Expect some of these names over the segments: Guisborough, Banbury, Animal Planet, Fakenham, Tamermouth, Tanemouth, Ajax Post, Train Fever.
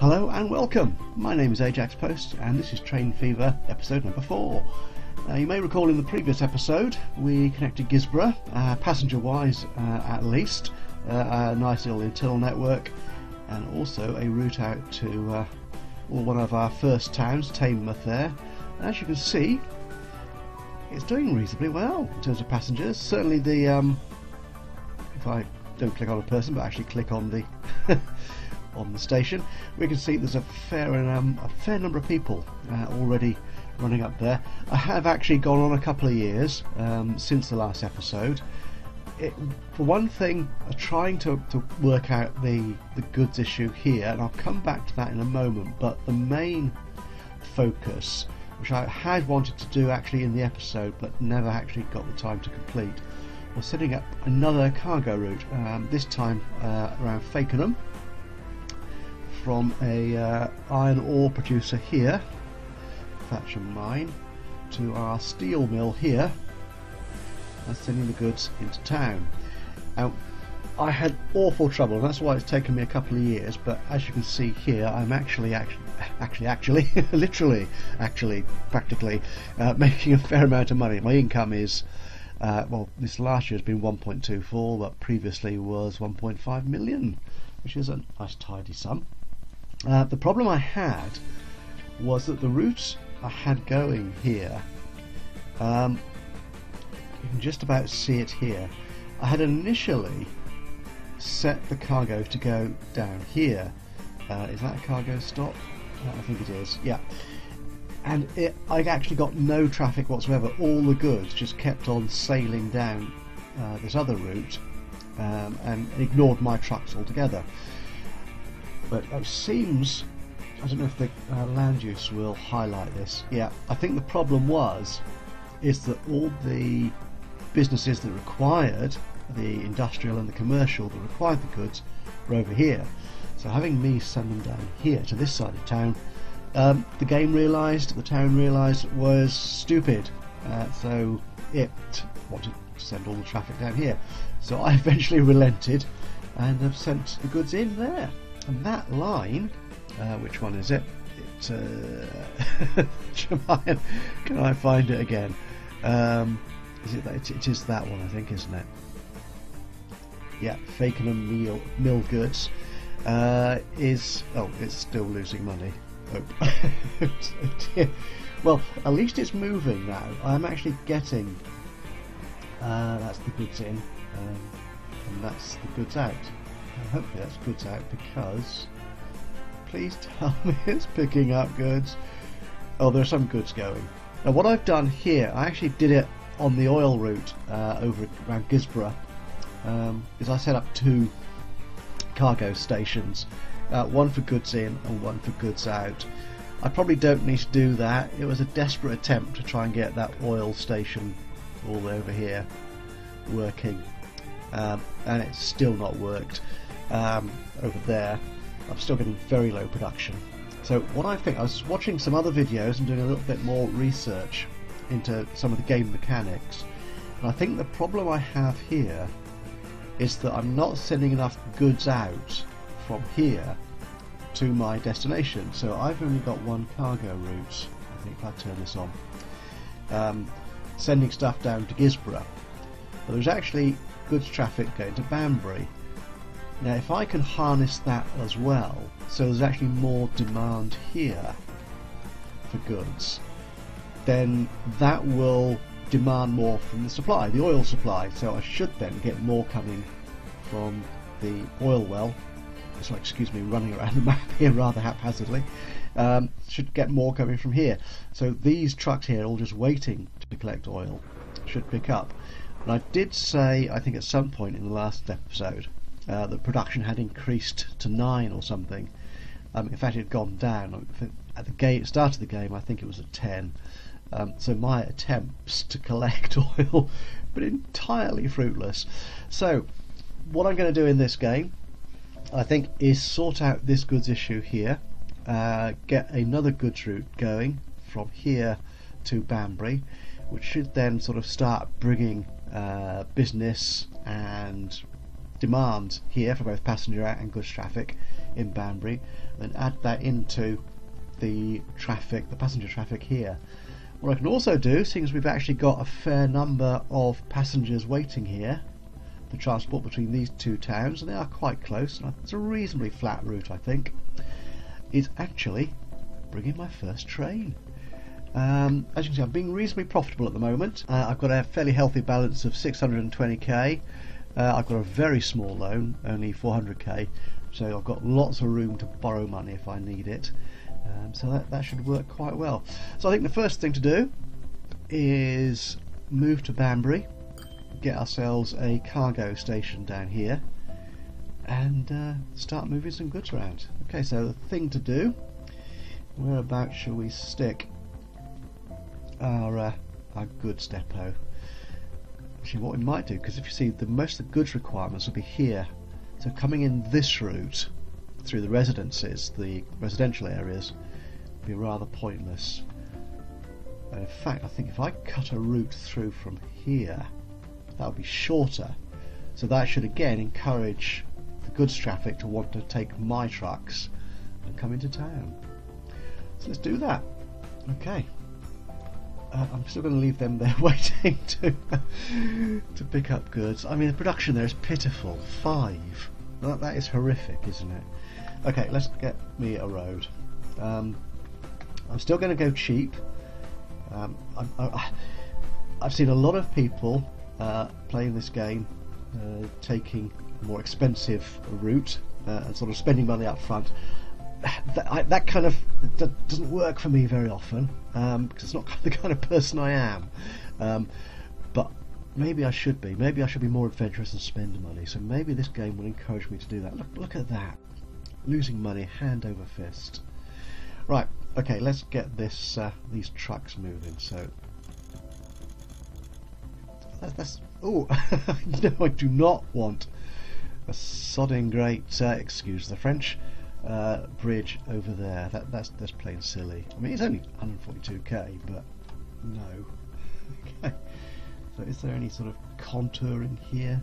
Hello and welcome! My name is Ajax Post and this is Train Fever episode number 4. Now you may recall in the previous episode we connected Guisborough, passenger wise at least, a nice little internal network and also a route out to one of our first towns, Tamermouth there. And as you can see it's doing reasonably well in terms of passengers. Certainly the, if I don't click on a person but actually click on the on the station, we can see there's a fair number of people already running up there. I have actually gone on a couple of years since the last episode. For one thing, I'm trying to work out the goods issue here, and I'll come back to that in a moment, but the main focus, which I had wanted to do actually in the episode but never actually got the time to complete, was setting up another cargo route, this time around Fakenham, from a iron ore producer here, Thatcher Mine, to our steel mill here, and sending the goods into town. Now, I had awful trouble, and that's why it's taken me a couple of years. But as you can see here, I'm practically making a fair amount of money. My income is, well, this last year has been 1.24, but previously was 1.5 million, which is a nice tidy sum. The problem I had was that the routes I had going here, you can just about see it here, I had initially set the cargo to go down here. Is that a cargo stop? I think it is, yeah. And I actually got no traffic whatsoever. All the goods just kept on sailing down this other route and ignored my trucks altogether. But it seems, I don't know if the land use will highlight this. Yeah, I think the problem is that all the businesses that required the industrial and the commercial that required the goods were over here. So having me send them down here to this side of town, the town realised was stupid. So it wanted to send all the traffic down here. So I eventually relented and have sent the goods in there. And that line, which one is it? It's can I find it again? Is it that? It is that one, I think, isn't it? Yeah, Fakenham mill goods is. Oh, it's still losing money. Oh. Well, at least it's moving now. I'm actually getting. That's the goods in, and that's the goods out. Hopefully that's goods out, because please tell me it's picking up goods. Oh, there are some goods going. Now what I've done here, I actually did it on the oil route over around Guisborough, is I set up two cargo stations, one for goods in and one for goods out. I probably don't need to do that. It was a desperate attempt to try and get that oil station all over here working, and it's still not worked. Over there I'm still getting very low production. So what I think, I was watching some other videos and doing a little bit more research into some of the game mechanics, and I think the problem I have here is that I'm not sending enough goods out from here to my destination. So I've only got one cargo route, I think, if I turn this on, sending stuff down to Guisborough, but there's actually goods traffic going to Banbury. Now if I can harness that as well, so there's actually more demand here for goods, then that will demand more from the supply, the oil supply, so I should then get more coming from the oil well. So excuse me running around the map here rather haphazardly. Should get more coming from here. So these trucks here, all just waiting to collect oil, should pick up. And I did say, I think at some point in the last episode, that production had increased to 9 or something. In fact, it had gone down. At the start of the game, I think it was at 10. So my attempts to collect oil were entirely fruitless. So what I'm going to do in this game, I think, is sort out this goods issue here, get another goods route going from here to Banbury, which should then sort of start bringing business and demand here for both passenger and goods traffic in Banbury, and add that into the traffic, the passenger traffic here. What I can also do, seeing as we've actually got a fair number of passengers waiting here, the transport between these two towns, and they are quite close, and it's a reasonably flat route I think, is actually bringing my first train. As you can see, I'm being reasonably profitable at the moment. I've got a fairly healthy balance of 620k. I've got a very small loan, only 400k, so I've got lots of room to borrow money if I need it. So that should work quite well. So I think the first thing to do is move to Banbury, get ourselves a cargo station down here, and start moving some goods around. Okay, so the thing to do, whereabouts shall we stick our goods depot? Actually, what we might do, because if you see, the most of the goods requirements will be here, so coming in this route through the residences, the residential areas, would be rather pointless. And in fact, I think if I cut a route through from here, that would be shorter, so that should again encourage the goods traffic to want to take my trucks and come into town. So let's do that. Okay, I'm still going to leave them there waiting to pick up goods. I mean, the production there is pitiful. 5. That is horrific, isn't it? Okay, let's get me a road. I'm still going to go cheap. I've seen a lot of people playing this game, taking a more expensive route and sort of spending money up front. That kind of doesn't work for me very often, because it's not the kind of person I am. But maybe I should be. Maybe I should be more adventurous and spend money. So maybe this game will encourage me to do that. Look at that. Losing money hand over fist. Right. Okay. Let's get this these trucks moving. So that's. Oh, no! I do not want a sodding great. Excuse the French. Bridge over there. That's plain silly. I mean, it's only 142k, but no. Okay. So is there any sort of contouring here?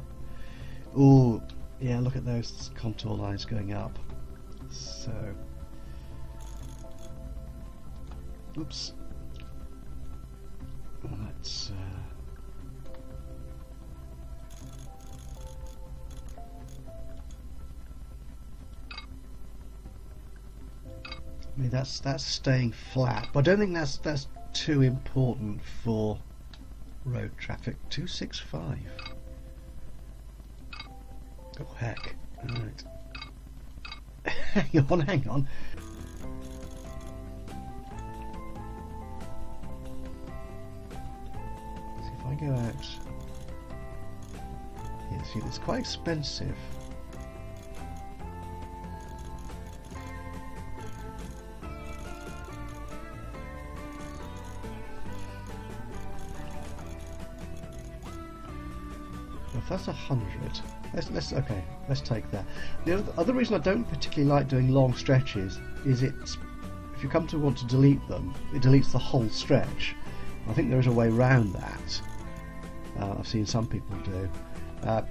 Oh, yeah, look at those contour lines going up. So, oops. Let's. I mean, that's staying flat, but I don't think that's too important for road traffic. 265. Oh heck! All right. hang on. So if I go out, yeah, see, it's quite expensive. That's 100. Let's take that. The other reason I don't particularly like doing long stretches is if you come to want to delete them, it deletes the whole stretch. I think there is a way around that. I've seen some people do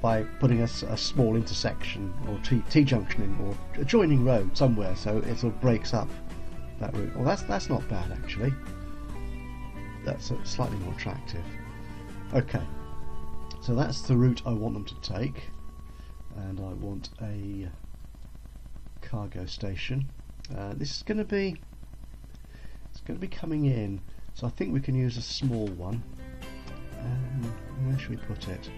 by putting a small intersection or T-junction in or adjoining road somewhere, so it sort of breaks up that route. Well, that's not bad actually. That's slightly more attractive. Okay. So that's the route I want them to take, and I want a cargo station. This is going to be coming in, so I think we can use a small one. Where should we put it?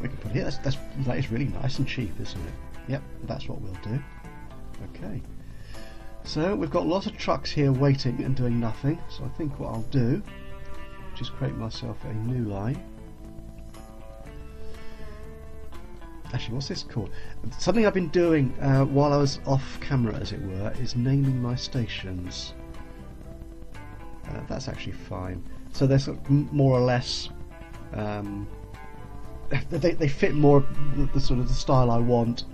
We can put it here. That is really nice and cheap, isn't it? Yep, that's what we'll do. Okay. So we've got lots of trucks here waiting and doing nothing. So I think what I'll do. Just create myself a new line. Actually, what's this called? Something I've been doing while I was off camera, as it were, is naming my stations. That's actually fine. So they're sort of more or less they fit more the sort of the style I want,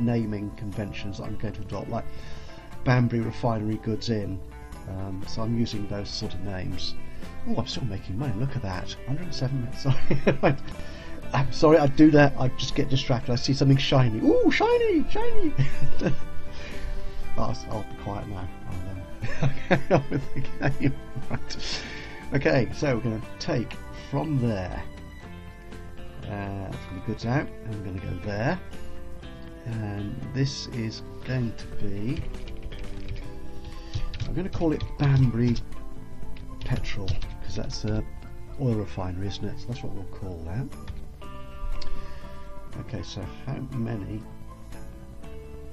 naming conventions that I'm going to adopt, like Banbury Refinery Goods Inn. So I'm using those sort of names. Oh, I'm still making money. Look at that. 107 minutes. Sorry. I'm sorry, I do that. I just get distracted. I see something shiny. Ooh, shiny, shiny. I'll be quiet now. I'll carry on with the game. Right. Okay, so we're going to take from there. From the goods out. And we're going to go there. And this is going to be... I'm going to call it Banbury Petrol, because that's a oil refinery, isn't it? So that's what we'll call that. Okay, so how many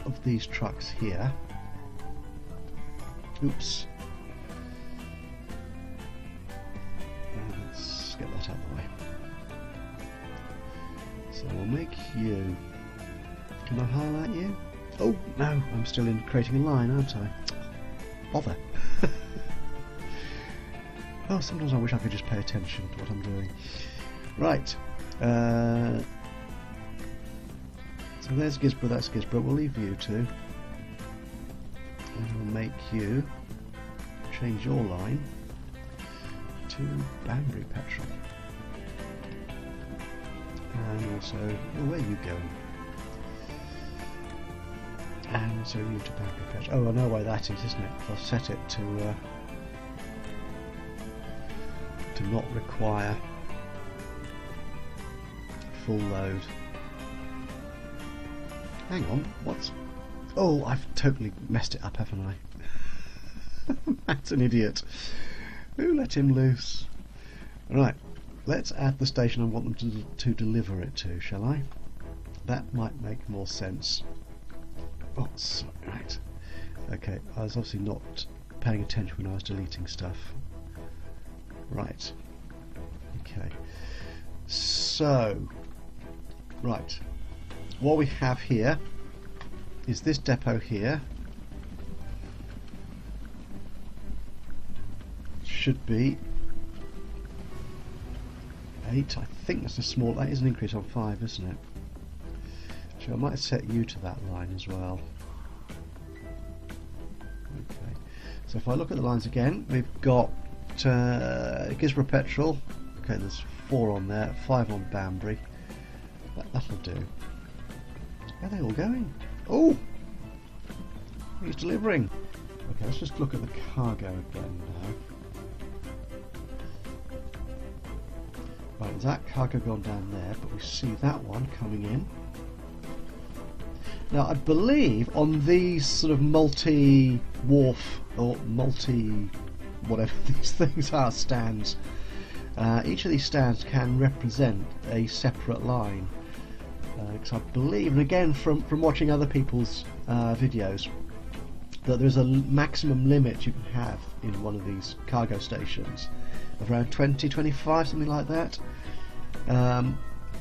of these trucks here? Oops. Let's get that out of the way. So we'll make you... Can I highlight you? Oh, no, I'm still in creating a line, aren't I? Bother. Oh, sometimes I wish I could just pay attention to what I'm doing. Right. So there's Guisborough, that's Guisborough. We'll leave you two. And we'll make you change your line to Banbury Petrol. And also, well, where are you going? And also you to Banbury Petrol. Oh, I know why that is, isn't it? I'll set it to not require full load. Hang on, what's... Oh, I've totally messed it up, haven't I? That's an idiot. Who let him loose? Right, let's add the station I want them to deliver it to, shall I? That might make more sense. Oh, sorry, right. Okay, I was obviously not paying attention when I was deleting stuff. Right. Okay. So, right. What we have here is this depot here should be 8. I think that's a small. That is an increase on 5, isn't it? So I might set you to that line as well. Okay. So if I look at the lines again, we've got Guisborough Petrol. Okay, there's 4 on there, 5 on Banbury. That'll do. Where are they all going? Oh! He's delivering! Okay, let's just look at the cargo again now. Right, that cargo gone down there, but we see that one coming in. Now, I believe on these sort of multi-wharf, or multi-whatever these things are, stands, each of these stands can represent a separate line. Because I believe, and again from watching other people's videos, that there's a maximum limit you can have in one of these cargo stations of around 20, 25, something like that.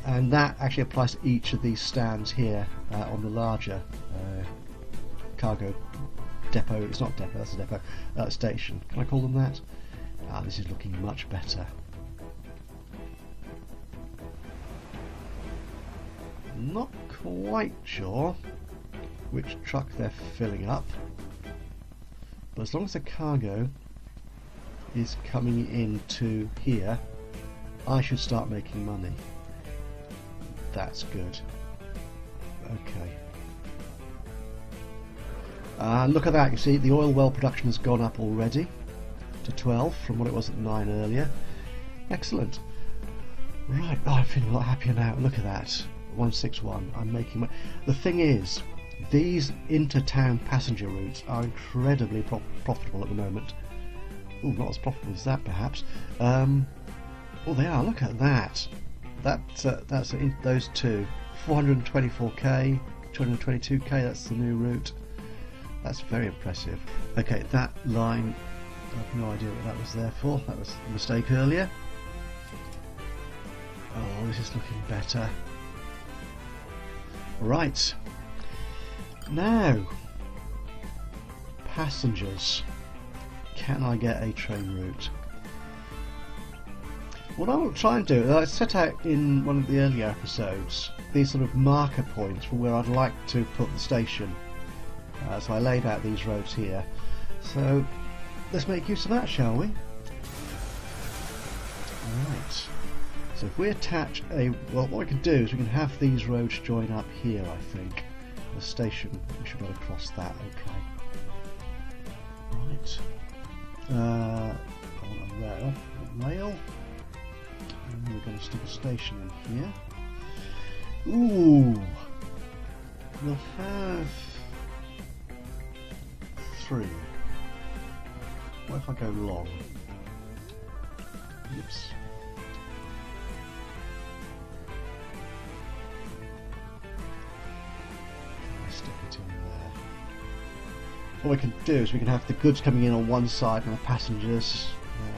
And that actually applies to each of these stands here on the larger cargo depot. It's not depot, that's a depot, station. Can I call them that? Ah, this is looking much better. Not quite sure which truck they're filling up, but as long as the cargo is coming into here, I should start making money. That's good. Okay. Look at that, you see the oil well production has gone up already to 12 from what it was at 9 earlier. Excellent. Right, oh, I'm feeling a lot happier now. Look at that. 161. I'm making my... The thing is, these inter-town passenger routes are incredibly profitable at the moment. Ooh, not as profitable as that, perhaps. Oh, they are. Look at that. That's those two. 424k, 222k. That's the new route. That's very impressive. Okay, that line. I have no idea what that was there for. That was a mistake earlier. Oh, this is looking better. Right, now passengers, can I get a train route? What I will try and do, I set out in one of the earlier episodes these sort of marker points for where I'd like to put the station, so I laid out these roads here, so let's make use of that, shall we? Right, So if we attach a, well, what we can do is we can have these roads join up here, I think. The station, we should be able to cross that, okay. Right. I want a rail. And we're going to stick a station in here. Ooh! We'll have 3. What if I go long? Oops. Stick it in there. What we can do is we can have the goods coming in on one side and the passengers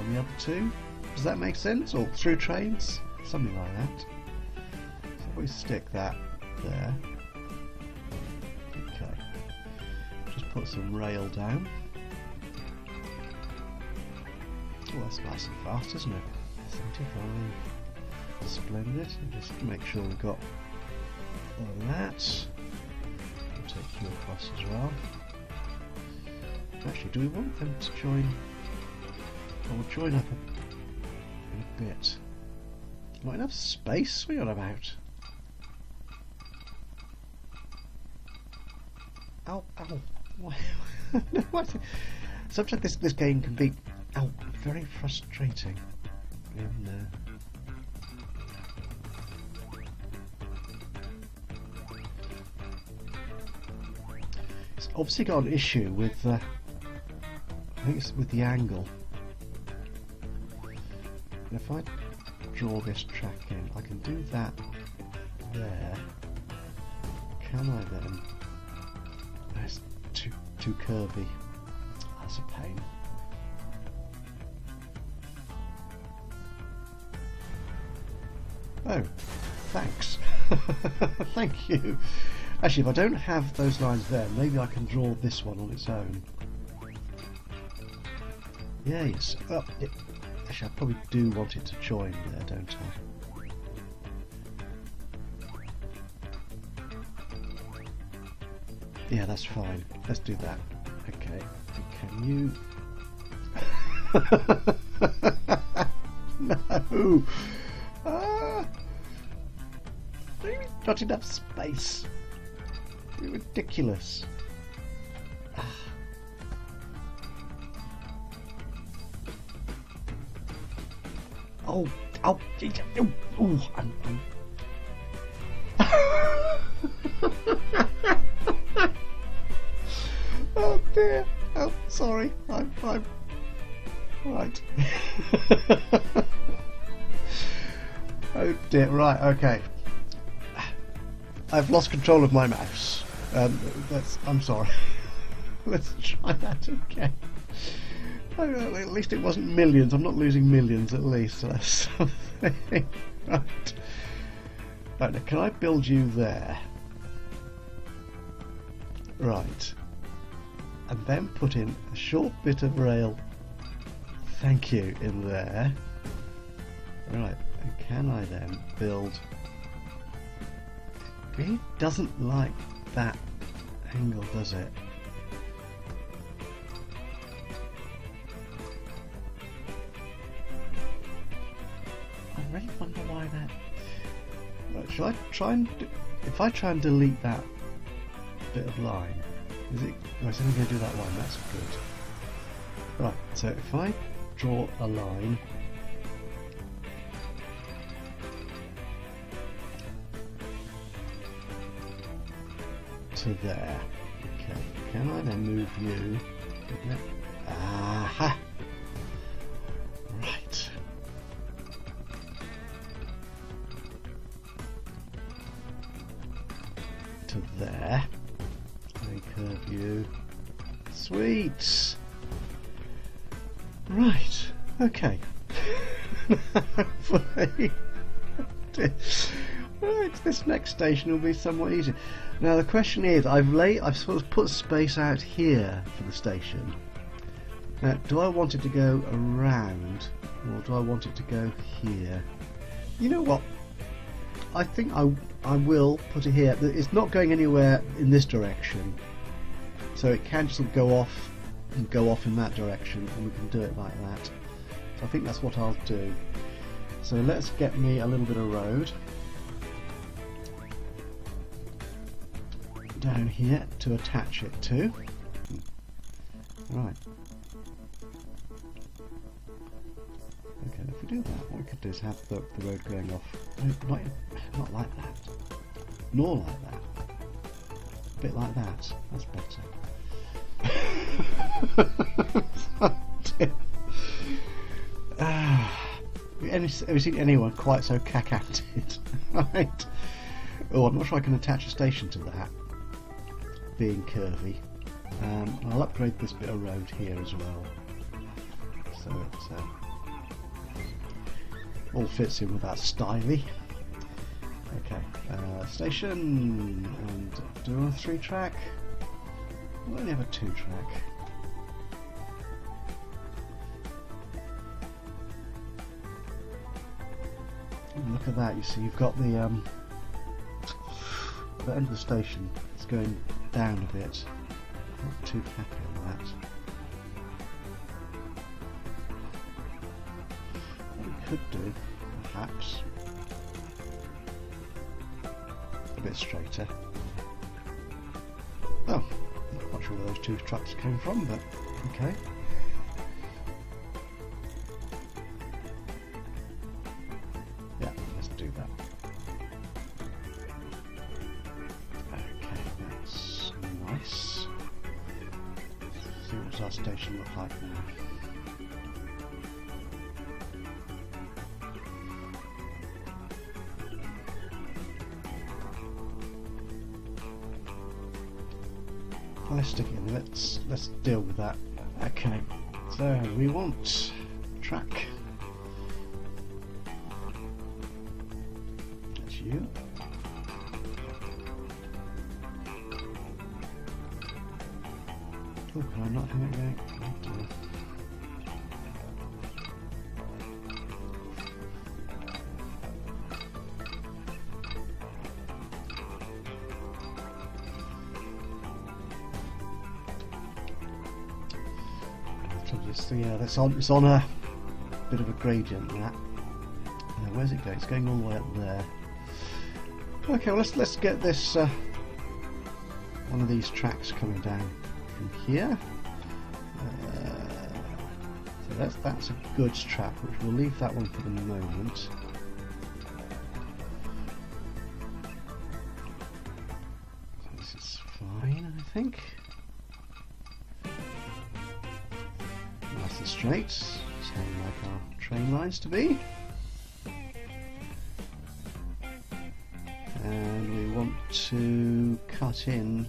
on the other two. Does that make sense? Or through trains? Something like that. So if we stick that there. Okay. Just put some rail down. Oh, that's nice and fast, isn't it? 75. Splendid. Just make sure we've got all that. Take you across as well. Actually, do we want them to join? Or we'll join up a bit. Not enough space we got about. Ow, ow. Why? Sometimes this game can be ow, very frustrating. And, obviously got an issue with I think it's with the angle. And if I draw this track in, I can do that there. Can I then? That's too curvy. That's a pain. Oh, thanks. Thank you. Actually, if I don't have those lines there, maybe I can draw this one on its own. Yes. Oh, it, actually, I probably do want it to join there, don't I? Yeah, that's fine. Let's do that. Okay. Can you... No! Not enough space. Ridiculous. Oh, oh, oh, oh. Oh dear. Oh, sorry. I'm right. Oh dear. Right. Okay. I've lost control of my mouse. I'm sorry. Let's try that again. Okay. At least it wasn't millions. I'm not losing millions at least. So that's something. Right. Right, now can I build you there? Right. And then put in a short bit of rail. Thank you, in there. Right. And can I then build... It doesn't like that angle, does it? I really wonder why that... Right, should I try and... If I try and delete that bit of line... Is it... No, it's only going to do that line, that's good. Right, so if I draw a line... there. Okay, can I then move you? Aha! Right. To there. And curve you. Sweet! Right, okay. Hopefully. Right, this next station will be somewhat easier. Now the question is, I've sort of put space out here for the station. Now, do I want it to go around, or do I want it to go here? You know what? I think I will put it here. It's not going anywhere in this direction, so it can just go off and go off in that direction, and we can do it like that. So I think that's what I'll do. So let's get me a little bit of road down here to attach it to. Right. Okay, if we do that, what we could do is have the road going off. No, not like that. Nor like that. A bit like that. That's better. Have you seen anyone quite so cack-acted? Right. Oh, I'm not sure I can attach a station to that, being curvy. I'll upgrade this bit of road here as well, so it all fits in with that styly. Okay, station, and do a 3-track. We'll only have a 2-track. Look at that! You see, you've got the end of the station. It's going down a bit. Not too happy on that. What we could do, perhaps, a bit straighter. Oh, not quite sure where those 2 tracks came from, but okay. Let's stick it in. Let's deal with that. Okay, so we want track. That's you. Oh, can I not have it going? It's on a bit of a gradient, that. Where's it going? It's going all the way up there. Okay, well, let's get this one of these tracks coming down from here. So that's a goods track, which we'll leave that one for the moment. This is fine, I think. Straight, sound like our train lines to be. And we want to cut in.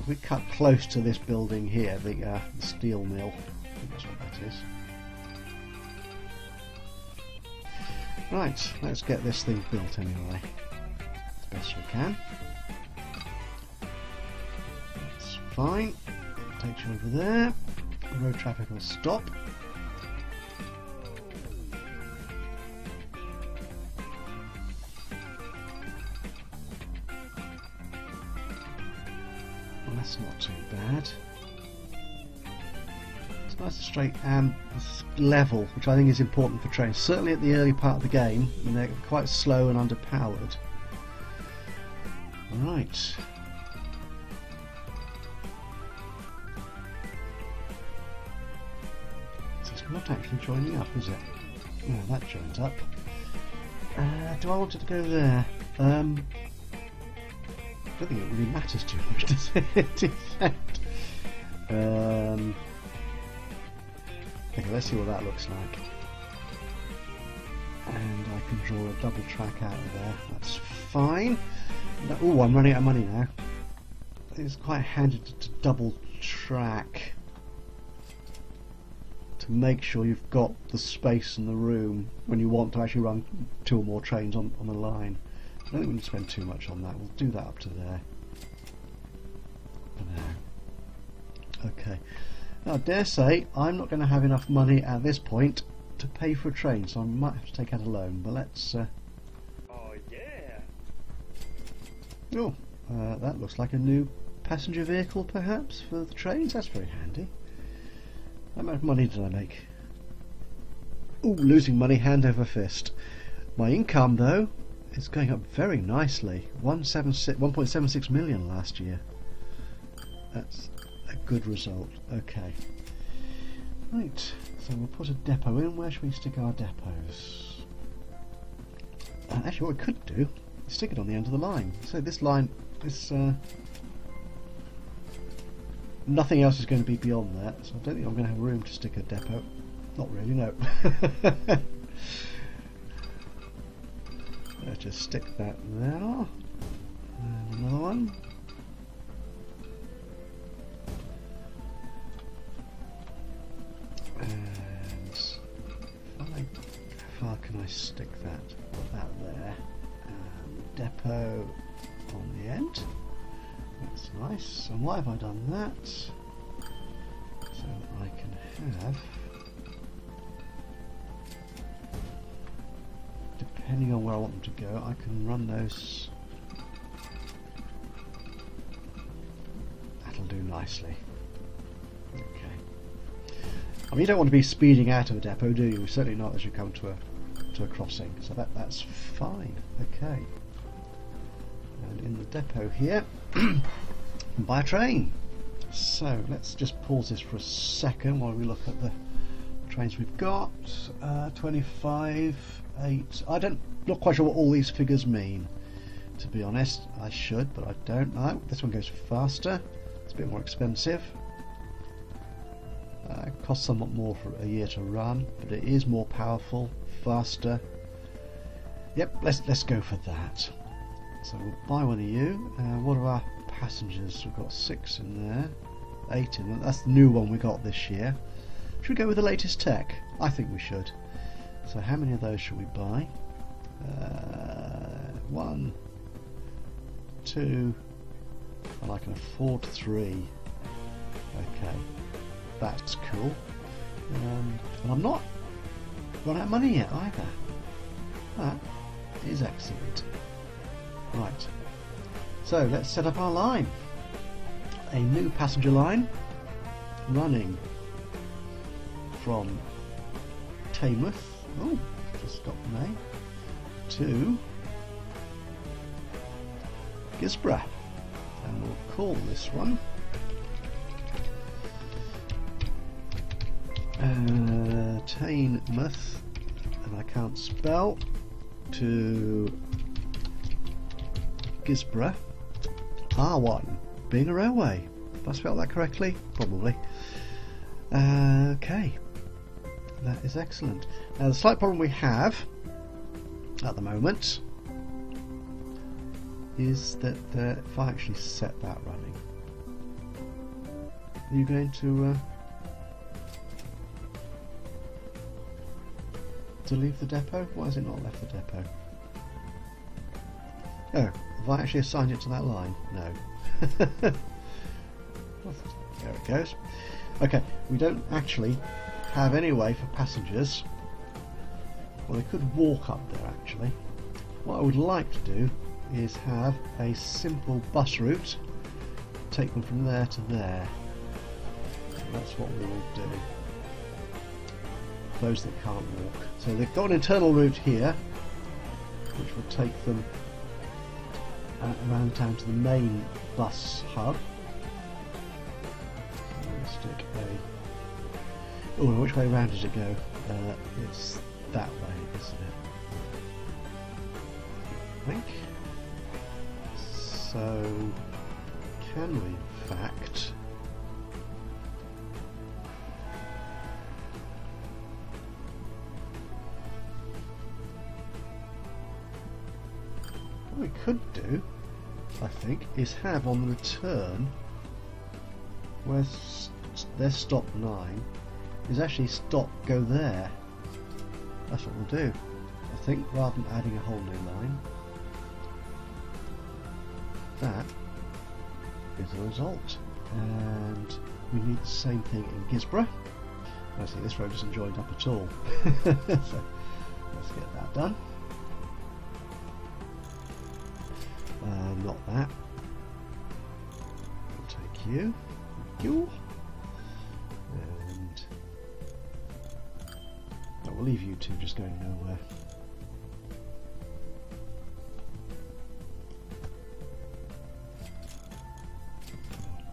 If we cut close to this building here, the steel mill, I think that's what that is. Right, let's get this thing built anyway, as best we can. That's fine. Takes you over there. Road traffic will stop. Well, that's not too bad. It's nice and straight and level, which I think is important for trains. Certainly at the early part of the game, when they're quite slow and underpowered. Right. Not actually joining up, is it? Oh, that joins up. Do I want it to go there? I don't think it really matters too much, does it? Okay, let's see what that looks like. And I can draw a double track out of there. That's fine. Oh, I'm running out of money now. It's quite handy to double track, to make sure you've got the space and the room when you want to actually run 2 or more trains on the line. I don't think we can spend too much on that. We'll do that up to there for now. Okay. Now, I dare say I'm not going to have enough money at this point to pay for a train, so I might have to take out a loan. But let's. Oh yeah. Oh, that looks like a new passenger vehicle, perhaps, for the trains. That's very handy. How much money did I make? Ooh, losing money hand over fist. My income, though, is going up very nicely. 1.76 million last year. That's a good result. Okay. Right, so we'll put a depot in. Where should we stick our depots? Actually, what we could do is stick it on the end of the line. So this line, this... nothing else is going to be beyond that, so I don't think I'm going to have room to stick a depot. Not really, no. Let's just stick that there. And another one. And how far can I stick that? Put that there. And depot on the end. That's nice. And why have I done that? So that I can have, depending on where I want them to go, I can run those. That'll do nicely. Okay. I mean, you don't want to be speeding out of a depot, do you? Certainly not as you come to a crossing. So that's fine. Okay. And in the depot here, by train. So let's just pause this for a second while we look at the trains we've got. 25, 8. Not quite sure what all these figures mean, to be honest. I should, but I don't know. This one goes faster. It's a bit more expensive. It costs somewhat more for a year to run, but it is more powerful, faster. Yep, let's go for that. So we'll buy one of you. What are our passengers? We've got 6 in there, 8 in there. That's the new one we got this year. Should we go with the latest tech? I think we should. So how many of those should we buy? 1, 2, and I can afford 3. Okay, that's cool. And I'm not run out of money yet either. That is excellent. Right, so let's set up our line. A new passenger line running from Tamermouth, oh, just got the name, to Guisborough. And we'll call this one Tanemouth, and I can't spell, to Guisborough, R1, being a railway. Have I spelled that correctly? Probably. Okay, that is excellent. Now the slight problem we have at the moment is that if I actually set that running, are you going to leave the depot? Why has it not left the depot? Oh, have I actually assigned it to that line? No. There it goes. Okay, we don't actually have any way for passengers. Well, they could walk up there actually. What I would like to do is have a simple bus route, take them from there to there. And that's what we will do. Those that can't walk. So they've got an internal route here, which will take them around town to the main bus hub. So we'll stick a... Oh, which way round does it go? It's that way, isn't it? I think. So, can we, in fact... What we could do, I think, is have on the return where their stop 9 is actually stop go there. That's what we'll do, I think, rather than adding a whole new line. That is the result, and we need the same thing in Guisborough. Actually, this road isn't joined up at all. So let's get that done. Not that. We'll take you. Thank you. And We'll leave you two just going nowhere.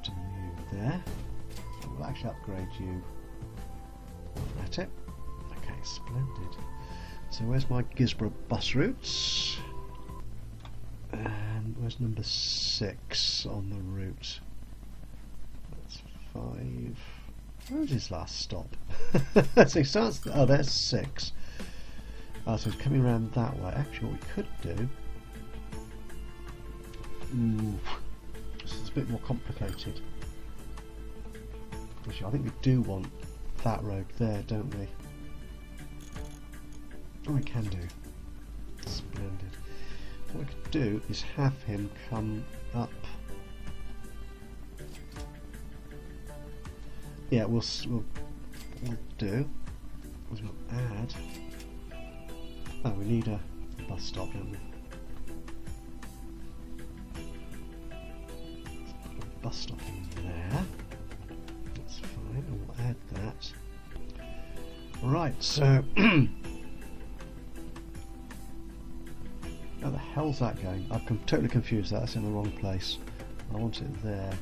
Do you there? We'll actually upgrade you. That's it. Okay, splendid. So where's my Guisborough bus routes? And where's number 6 on the route? That's 5. Where was his last stop? So he starts. Oh, there's 6. So he's coming around that way. Actually, what we could do. Ooh, this is a bit more complicated. Actually, I think we do want that road there, don't we? Oh, we can do. Splendid. What we could do is have him come up. Yeah, we'll do. We'll add. Oh, we need a bus stop, don't we? Put a bus stop in there. That's fine. And we'll add that. Right. So, where the hell's that going? I've totally confused that. That's in the wrong place. I want it there.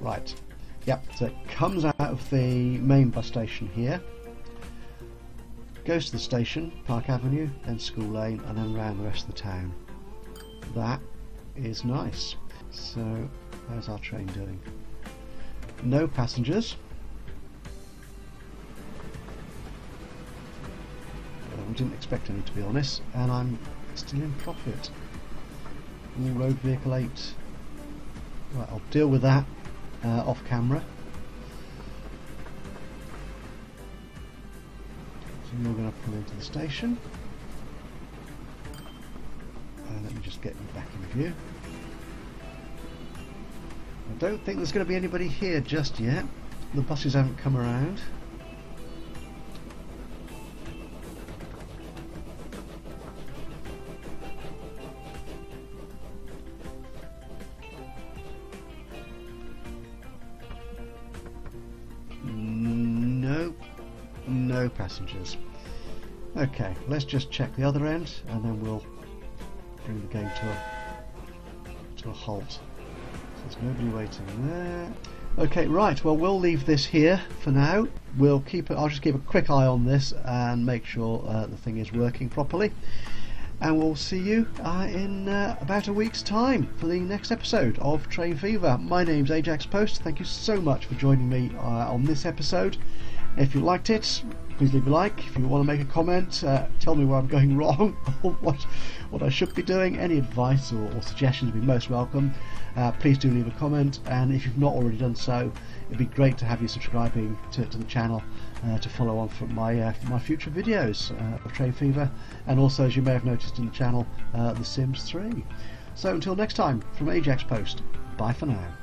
Right, yep, so it comes out of the main bus station here, goes to the station, Park Avenue, then School Lane, and then round the rest of the town. That is nice. So, how's our train doing? No passengers. Well, we didn't expect any, to be honest, and I'm still in profit. All road vehicle 8. Right, I'll deal with that. Off camera. So you're going to pull into the station. Let me just get you back in view. I don't think there's going to be anybody here just yet. The buses haven't come around. Passengers. Okay, let's just check the other end and then we'll bring the game to a halt. So there's nobody waiting there. Okay, right, well, we'll leave this here for now. We'll keep it, I'll just keep a quick eye on this and make sure the thing is working properly, and we'll see you in about a week's time for the next episode of Train Fever. My name's Ajax Post. Thank you so much for joining me on this episode. If you liked it, please leave a like. If you want to make a comment, tell me where I'm going wrong or what I should be doing. Any advice or suggestions would be most welcome. Please do leave a comment, and if you've not already done so, it'd be great to have you subscribing to the channel to follow on from my future videos of Train Fever, and also, as you may have noticed in the channel, The Sims 3. So until next time, from Ajax Post, bye for now.